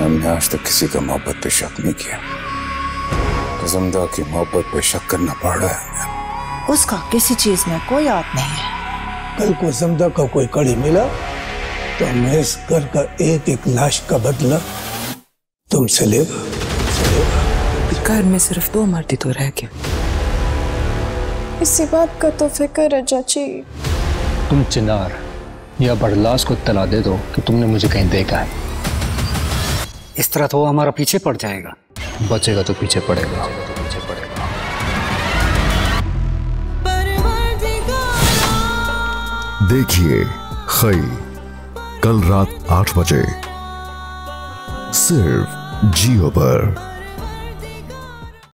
हमने आज तक किसी का मोहब्बत पे शक नहीं किया। कसमदा की मोहब्बत पे शक करना पड़ रहा है। उसका किसी चीज में कोई हाथ नहीं है। कल को कसमदा का कोई कड़ी मिला तो मैं इस घर का एक एक लाश का बदला तुमसे लेगा। घर में सिर्फ दो मर्दी तो रह गए। इसी बात का तो फिक्र है चाची। तुम चिनार या बड़लास को तला दे दो कि तुमने मुझे कहीं देखा है। इस तरह तो वो हमारा पीछे पड़ जाएगा। बचेगा तो पीछे पड़ेगा। देखिए खई कल रात 8 बजे सिर्फ जियो पर।